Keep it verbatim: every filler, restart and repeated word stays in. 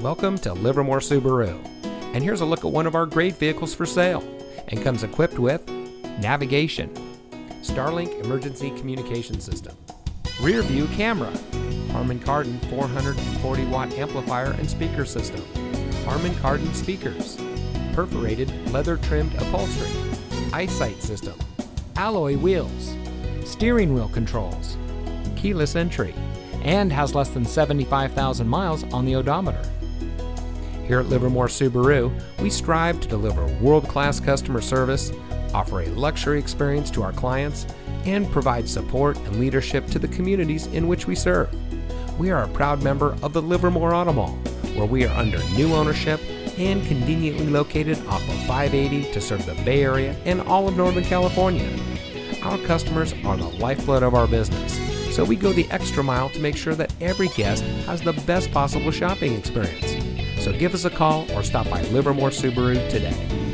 Welcome to Livermore Subaru, and here's a look at one of our great vehicles for sale, and comes equipped with navigation, Starlink emergency communication system, rear view camera, Harman Kardon four hundred forty watt amplifier and speaker system, Harman Kardon speakers, perforated leather trimmed upholstery, EyeSight system, alloy wheels, steering wheel controls, keyless entry, and has less than seventy-five thousand miles on the odometer. Here at Livermore Subaru, we strive to deliver world-class customer service, offer a luxury experience to our clients, and provide support and leadership to the communities in which we serve. We are a proud member of the Livermore Auto Mall, where we are under new ownership and conveniently located off of five eighty to serve the Bay Area and all of Northern California. Our customers are the lifeblood of our business, so we go the extra mile to make sure that every guest has the best possible shopping experience. So give us a call or stop by Livermore Subaru today.